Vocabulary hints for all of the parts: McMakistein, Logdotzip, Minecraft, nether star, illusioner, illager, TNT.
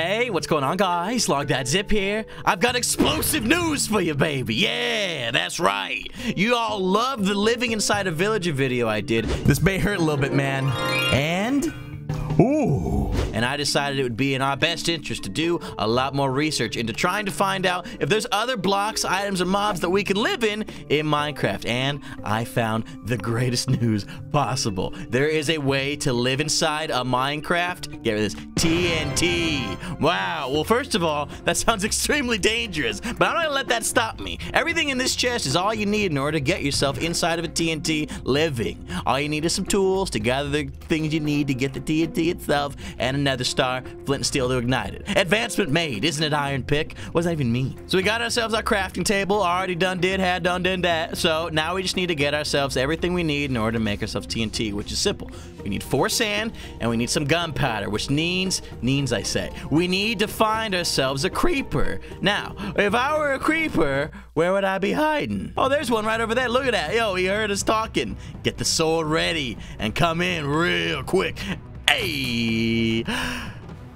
Hey, what's going on, guys? Logdotzip here. I've got explosive news for you, baby. Yeah, that's right. You all love the living inside a villager video I did. This may hurt a little bit, man. And... ooh. And I decided it would be in our best interest to do a lot more research into trying to find out if there's other blocks, items, and mobs that we can live in Minecraft. And I found the greatest news possible. There is a way to live inside a Minecraft. Get rid of this. TNT. Wow. Well, first of all, that sounds extremely dangerous, but I'm not gonna let that stop me. Everything in this chest is all you need in order to get yourself inside of a TNT living. All you need is some tools to gather the things you need to get the TNT itself, and another star, flint and steel to ignite it. Advancement made, isn't it, iron pick? What does that even mean? So we got ourselves our crafting table, already done that. So now we just need to get ourselves everything we need in order to make ourselves TNT, which is simple. We need 4 sand, and we need some gunpowder, which we need to find ourselves a creeper. Now, if I were a creeper, where would I be hiding? Oh, there's one right over there. Look at that. Yo, he heard us talking. Get the sword ready and come in real quick. Hey!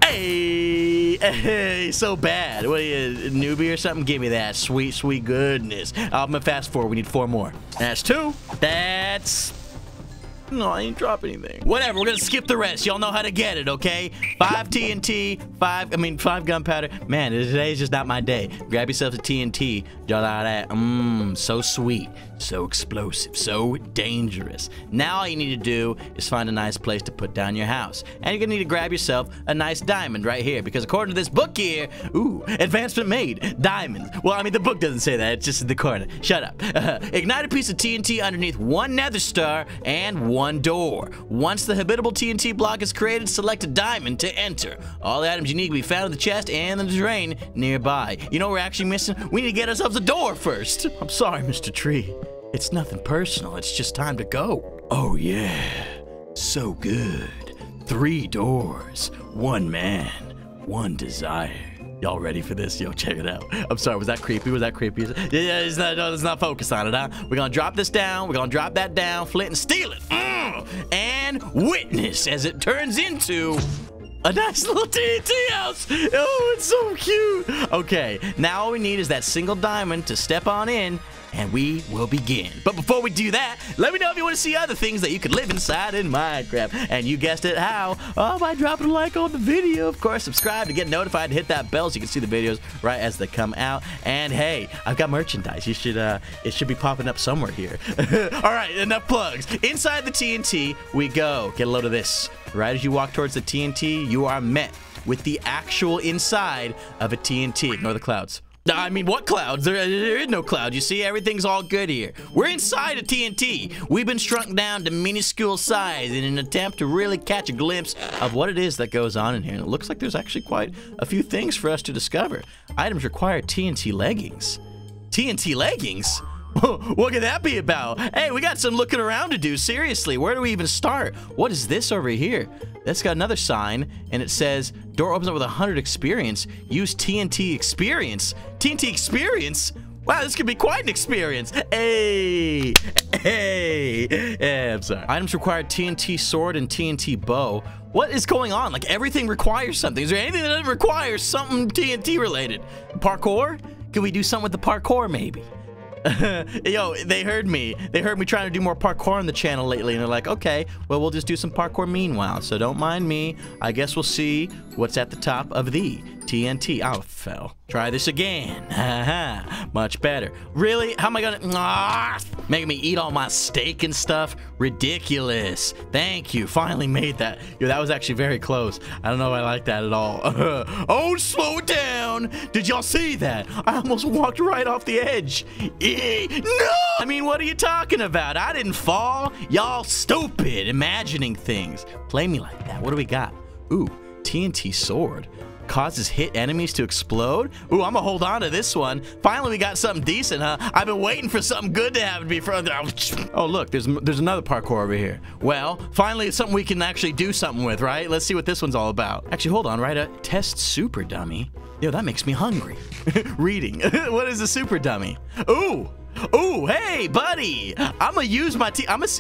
Hey! Hey! So bad. What are you, a newbie or something? Give me that sweet, sweet goodness. I'm gonna fast forward. We need 4 more. That's 2. That's... no, I didn't drop anything. Whatever, we're gonna skip the rest. Y'all know how to get it, okay? 5 TNT, 5 gunpowder. Man, today's just not my day. Grab yourself a TNT, draw out that. Mmm, so sweet, so explosive, so dangerous. Now all you need to do is find a nice place to put down your house. And you're gonna need to grab yourself a nice diamond right here, because according to this book here, ooh, advancement made, diamonds. Well, I mean, the book doesn't say that, it's just in the corner. Shut up. Ignite a piece of TNT underneath 1 nether star and 1 door. Once the habitable TNT block is created, select a diamond to enter. All the items you need can be found in the chest and in the drain nearby. You know what we're actually missing? We need to get ourselves a door first. I'm sorry, Mr. Tree. It's nothing personal. It's just time to go. Oh, yeah. So good. 3 doors. 1 man. 1 desire. Y'all ready for this? Yo, check it out. I'm sorry, was that creepy? Was that creepy? Yeah, it's not focused on it, huh? We're gonna drop this down. We're gonna drop that down. Flint and steal it. And witness as it turns into a nice little TNT house. Oh, it's so cute. Okay, now all we need is that single diamond to step on in, and we will begin. But before we do that, let me know if you want to see other things that you could live inside in Minecraft. And you guessed it, how? Oh, by dropping a like on the video. Of course, subscribe to get notified and hit that bell so you can see the videos right as they come out. And hey, I've got merchandise. You should, it should be popping up somewhere here. All right, enough plugs. Inside the TNT, we go. Get a load of this. Right as you walk towards the TNT, you are met with the actual inside of a TNT. Ignore the clouds. I mean, what clouds? There is no cloud. You see, everything's all good here. We're inside a TNT. We've been shrunk down to minuscule size in an attempt to really catch a glimpse of what it is that goes on in here. And it looks like there's actually quite a few things for us to discover. Items require TNT leggings. TNT leggings? What could that be about? Hey, we got some looking around to do. Seriously, where do we even start? What is this over here? That's got another sign, and it says, door opens up with 100 experience. Use TNT experience. TNT experience? Wow, this could be quite an experience. Hey! Hey! Yeah, I'm sorry. Items require TNT sword and TNT bow. What is going on? Like, everything requires something. Is there anything that doesn't require something TNT related? Parkour? Could we do something with the parkour, maybe? Yo, they heard me. They heard me trying to do more parkour on the channel lately, and they're like, okay, well, we'll just do some parkour meanwhile. So don't mind me. I guess we'll see what's at the top of the TNT. Oh, fell. Try this again. Haha. Much better. Really? How am I gonna... making me eat all my steak and stuff? Ridiculous. Thank you. Finally made that. Yo, that was actually very close. I don't know if I like that at all. Oh, slow down. Did y'all see that? I almost walked right off the edge. No! I mean, what are you talking about? I didn't fall. Y'all stupid. Imagining things. Play me like that. What do we got? Ooh, TNT sword. Causes hit enemies to explode. Ooh, I'm gonna hold on to this one. Finally, we got something decent, huh? I've been waiting for something good to happen to me. Oh, look, there's another parkour over here. Well, finally, it's something we can actually do something with, right? Let's see what this one's all about. Actually, hold on, right? Test super dummy. Yo, that makes me hungry. Reading. What is a super dummy? Ooh. Ooh, hey, buddy! I'ma use my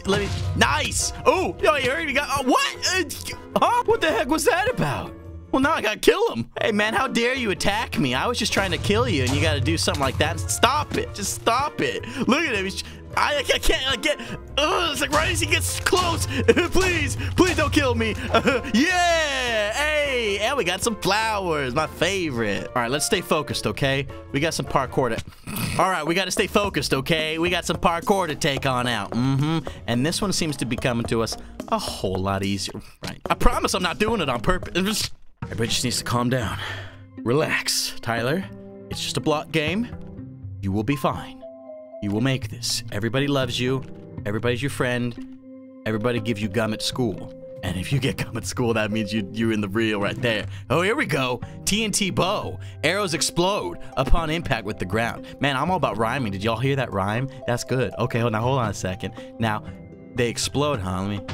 let me. Nice. Ooh, yo, you already got. What? Huh? What the heck was that about? Well, now I gotta kill him. Hey, man, how dare you attack me? I was just trying to kill you, and you gotta do something like that. Stop it. Just stop it. Look at him. He's... I can't, like, get... it's like right as he gets close. Please, please don't kill me. Yeah. Hey, and we got some flowers. My favorite. All right, let's stay focused, okay? We got some parkour to... All right, we got to stay focused, okay? We got some parkour to take on out. Mm-hmm. And this one seems to be coming to us a whole lot easier. Right. I promise I'm not doing it on purpose. Everybody just needs to calm down. Relax, Tyler. It's just a block game. You will be fine. You will make this. Everybody loves you. Everybody's your friend. Everybody gives you gum at school. And if you get gum at school, that means you're in the real right there. Oh, here we go. TNT bow. Arrows explode upon impact with the ground. Man, I'm all about rhyming. Did y'all hear that rhyme? That's good. Okay, well, now hold on a second. Now, they explode, huh? Let me...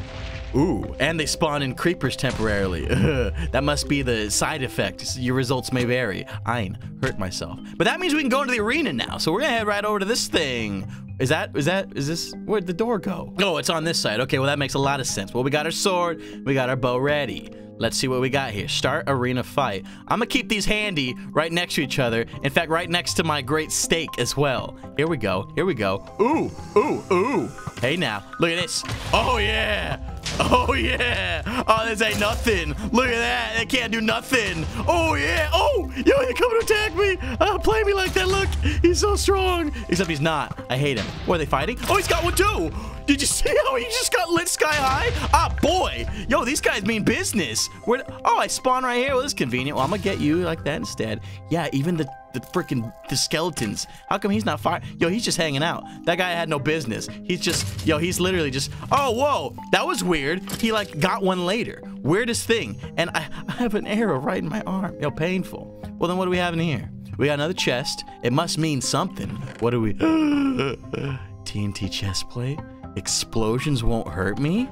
Ooh, and they spawn in creepers temporarily. That must be the side effect. Your results may vary. I hurt myself. But that means we can go into the arena now. So we're gonna head right over to this thing. Is this, where'd the door go? Oh, it's on this side. Okay, well, that makes a lot of sense. Well, we got our sword, we got our bow ready. Let's see what we got here. Start arena fight. I'm gonna keep these handy right next to each other. In fact, right next to my great steak as well. Here we go, here we go. Ooh, ooh, ooh. Hey now, look at this. Oh yeah. Oh yeah! Oh, this ain't nothing. Look at that. They can't do nothing. Oh yeah! Oh, yo, they're coming to attack me. Play me like that. Look, he's so strong. Except he's not. I hate him. What are they fighting? Oh, he's got one too. Did you see how he just got lit sky high? Ah, boy. Yo, these guys mean business. Where? Oh, I spawn right here. Well, this is convenient. Well, I'm gonna get you like that instead. Yeah, even the freaking skeletons. How come he's not fire? Yo, he's just hanging out. That guy had no business. He's just, yo, he's literally just, oh, whoa, that was weird. He like got one later. Weirdest thing. And I have an arrow right in my arm. Yo, painful. Well, then what do we have in here? We got another chest. It must mean something. What do we, TNT chest plate? Explosions won't hurt me?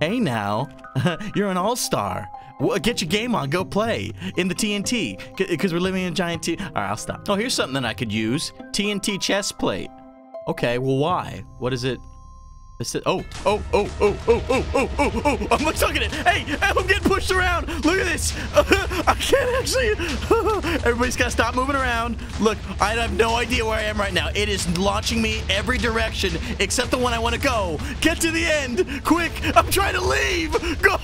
Hey now, you're an all-star. Well, get your game on. Go play in the TNT because we're living in a giant T. All right, I'll stop. Oh, here's something that I could use. TNT chest plate. Okay, well, why? What is it? It's the, oh, oh, oh, oh, oh, oh, oh, oh, oh. I'm stuck in it. Hey, I'm getting pushed around. Look at this. I can't actually. Everybody's got to stop moving around. Look, I have no idea where I am right now. It is launching me every direction except the one I want to go. Get to the end. Quick. I'm trying to leave. Go.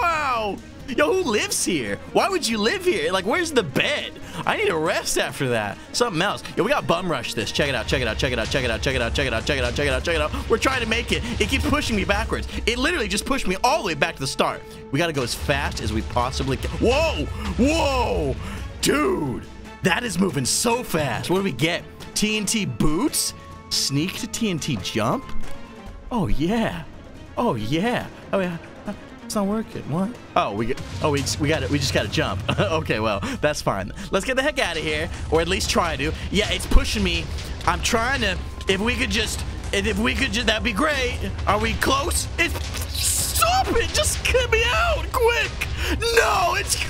Wow! Yo, who lives here? Why would you live here? Like, where's the bed? I need a rest after that. Something else. Yo, we got bum rush this. Check it out, check it out, check it out, check it out, check it out, check it out, check it out, check it out, check it out. We're trying to make it. It keeps pushing me backwards. It literally just pushed me all the way back to the start. We gotta go as fast as we possibly can. Whoa! Whoa! Dude! That is moving so fast. What do we get? TNT boots? Sneak to TNT jump? Oh, yeah. Oh, yeah. Oh, yeah. It's not working. What? Oh, we got it. We just gotta jump. Okay, well, that's fine. Let's get the heck out of here, or at least try to. Yeah, it's pushing me. I'm trying to. If we could just, that'd be great. Are we close? Stop it! Just get me out, quick! No, it's.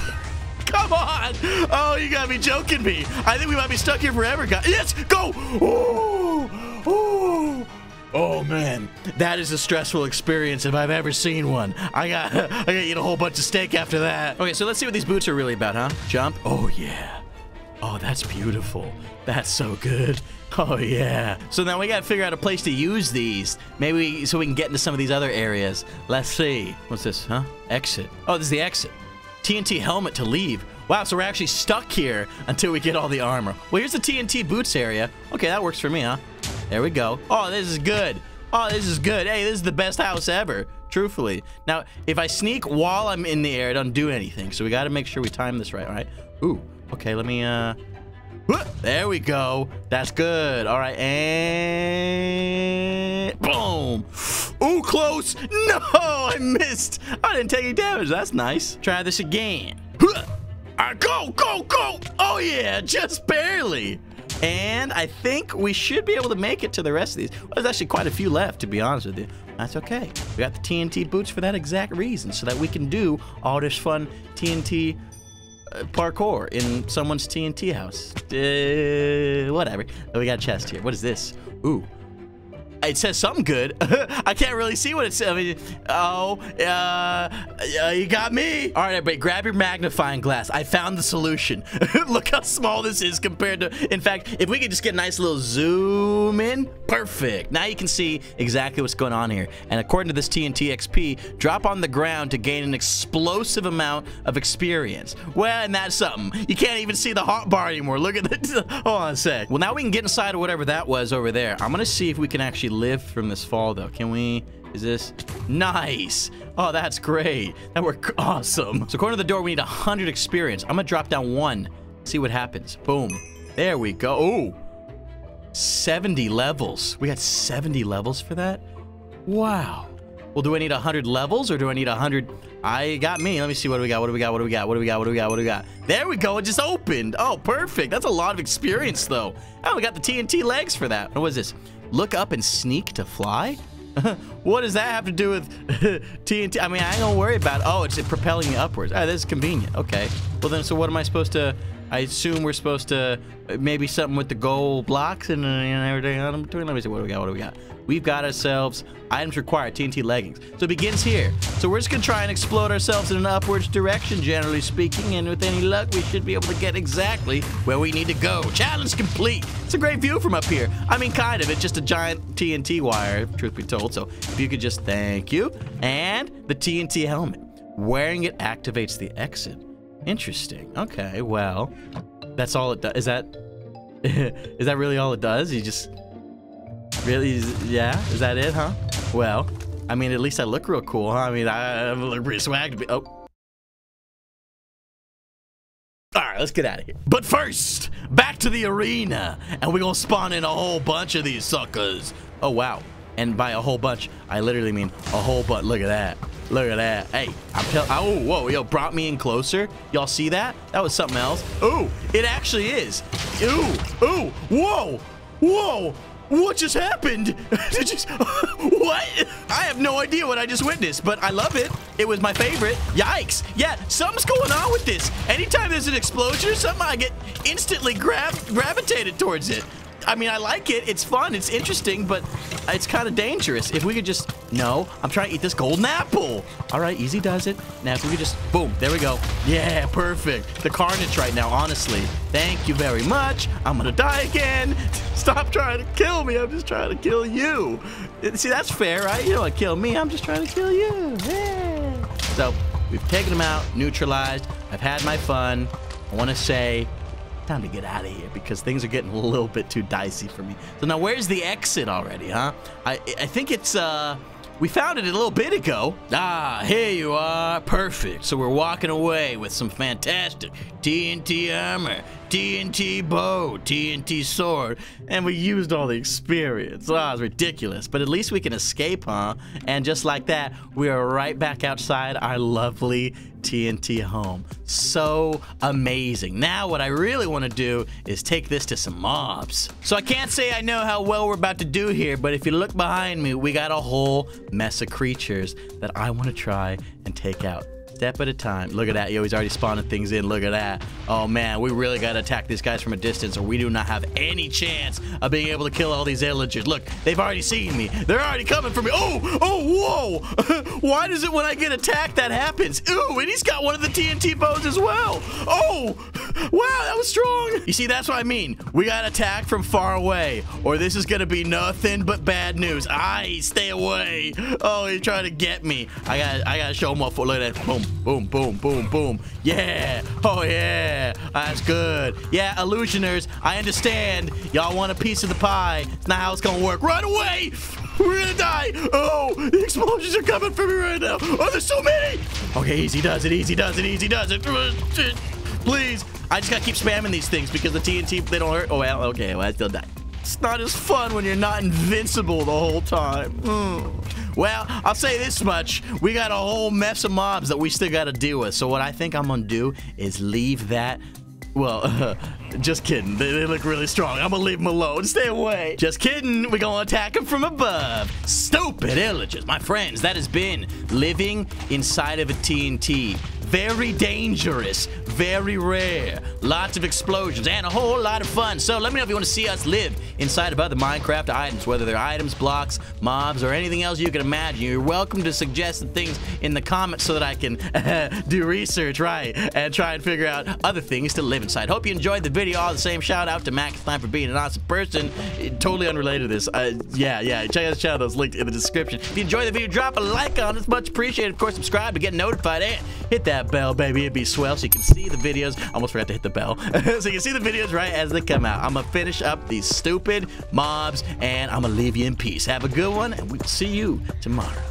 Come on! Oh, you gotta be joking me. I think we might be stuck here forever, guys. Yes, go! Ooh, ooh. Oh man, that is a stressful experience if I've ever seen one. I got to eat a whole bunch of steak after that. Okay, so let's see what these boots are really about, huh? Jump. Oh yeah. Oh, that's beautiful. That's so good. Oh yeah. So now we got to figure out a place to use these. Maybe so we can get into some of these other areas. Let's see. What's this, huh? Exit. Oh, this is the exit. TNT helmet to leave. Wow, so we're actually stuck here until we get all the armor. Well, here's the TNT boots area. Okay, that works for me, huh? There we go. Oh, this is good. Oh, this is good. Hey, this is the best house ever, truthfully. Now, if I sneak while I'm in the air, it doesn't do anything. So we got to make sure we time this right, all right? Ooh, okay, let me, there we go. That's good. All right, and boom. Ooh, close. No, I missed. I didn't take any damage. That's nice. Try this again. Go, go, go. Oh, yeah, just barely. And I think we should be able to make it to the rest of these. Well, there's actually quite a few left, to be honest with you. That's okay. We got the TNT boots for that exact reason, so that we can do all this fun TNT parkour in someone's TNT house. Whatever. Oh, we got a chest here. What is this? Ooh. It says something good. I can't really see what it says. I mean, oh, You got me. All right, everybody, grab your magnifying glass. I found the solution. Look how small this is compared to... In fact, if we could just get a nice little zoom in, perfect. Now you can see exactly what's going on here. And according to this TNT XP, drop on the ground to gain an explosive amount of experience. Well, and that's something. You can't even see the hot bar anymore. Look at this. Hold on a sec. Well, now we can get inside of whatever that was over there. I'm going to see if we can actually live from this fall, though. Can we... Is this nice? Oh, that's great. That worked awesome. So according to the door, we need 100 experience. I'm gonna drop down one, see what happens. Boom. There we go. Ooh, 70 levels. We got 70 levels for that. Wow. Well, do I need 100 levels or do I need 100? I got me. Let me see. What do we got? What do we got? What do we got? What do we got? What do we got? What do we got? There we go. It just opened. Oh, perfect. That's a lot of experience, though. Oh, we got the TNT legs for that. What was this? Look up and sneak to fly? What does that have to do with TNT? I mean, I don't worry about it. Oh, it's propelling me upwards. Oh, this is convenient. Okay. Well, then, so what am I supposed to... I assume we're supposed to... Maybe something with the gold blocks and everything on them between. Let me see. What do we got? What do we got? We've got ourselves items required. TNT leggings. So it begins here. So we're just going to try and explode ourselves in an upwards direction, generally speaking. And with any luck, we should be able to get exactly where we need to go. Challenge complete. It's a great view from up here. I mean, kind of. It's just a giant TNT wire, truth be told. So if you could just thank you. And the TNT helmet. Wearing it activates the exit. Interesting. Okay, well, that's all it does. Is that is that really all it does? You just really, yeah, is that it, huh? Well, I mean, at least I look real cool, huh? I mean, I look pretty swag. Oh, all right, let's get out of here. But first, back to the arena, and we're gonna spawn in a whole bunch of these suckers. Oh wow! And by a whole bunch, I literally mean a whole bunch. Look at that. Look at that. Hey, I'm telling... Oh, whoa, yo, brought me in closer. Y'all see that? That was something else. Ooh, it actually is. Ooh, ooh, whoa, whoa. What just happened? What? I have no idea what I just witnessed, but I love it. It was my favorite. Yikes. Yeah, something's going on with this. Anytime there's an explosion or something, I get instantly gravitated towards it. I mean, I like it. It's fun. It's interesting, but it's kind of dangerous. If we could just... No, I'm trying to eat this golden apple. All right, easy does it. Now, if we could just... Boom, there we go. Yeah, perfect. The carnage right now, honestly. Thank you very much. I'm going to die again. Stop trying to kill me. I'm just trying to kill you. See, that's fair, right? You don't want to kill me. I'm just trying to kill you. Yeah. So, we've taken them out, neutralized. I've had my fun. I want to say... Time to get out of here because things are getting a little bit too dicey for me. So now where's the exit already, huh? I think it's we found it a little bit ago. Ah, here you are. Perfect. So we're walking away with some fantastic TNT armor, TNT bow, TNT sword, and we used all the experience. Ah, it's ridiculous. But at least we can escape, huh? And just like that, we are right back outside our lovely TNT home. So amazing. Now what I really want to do is take this to some mobs. So I can't say I know how well we're about to do here, but if you look behind me, we got a whole mess of creatures that I want to try and take out. Step at a time. Look at that. Yo, he's already spawning things in. Look at that. Oh, man. We really got to attack these guys from a distance or we do not have any chance of being able to kill all these illagers. Look, they've already seen me. They're already coming for me. Oh, oh, whoa. Why does it when I get attacked that happens? Ooh, and he's got one of the TNT bows as well. Oh, wow, that was strong. You see, that's what I mean. We got to attack from far away or this is going to be nothing but bad news. Aye, stay away. Oh, he's trying to get me. I got to show him off. Look at that. Boom. Boom, boom, boom, boom. Yeah. Oh, yeah. That's good. Yeah, illusioners, I understand. Y'all want a piece of the pie. It's not how it's going to work. Run away. We're going to die. Oh, the explosions are coming for me right now. Oh, there's so many. Okay, easy does it. Easy does it. Easy does it. Please. I just got to keep spamming these things because the TNT, they don't hurt. Oh, well, okay. Well, I still die. It's not as fun when you're not invincible the whole time. Well, I'll say this much. We got a whole mess of mobs that we still got to deal with. So what I think I'm going to do is leave that... Well, just kidding. They look really strong. I'm going to leave them alone. Stay away. Just kidding. We're going to attack them from above. Stupid illagers. My friends, that has been Living Inside of a TNT. Very dangerous, very rare, lots of explosions, and a whole lot of fun. So let me know if you want to see us live inside of other Minecraft items, whether they're items, blocks, mobs, or anything else you can imagine. You're welcome to suggest things in the comments so that I can do research, right, and try and figure out other things to live inside. Hope you enjoyed the video. All the same, shout out to McMakistein for being an awesome person. Totally unrelated to this. Yeah, check out his channel. It's linked in the description. If you enjoyed the video, drop a like on it. It's much appreciated. Of course, subscribe to get notified and hit that bell, baby. It'd be swell so you can see the videos. Almost forgot to hit the bell. So you can see the videos right as they come out. I'm gonna finish up these stupid mobs and I'm gonna leave you in peace. Have a good one and we'll see you tomorrow.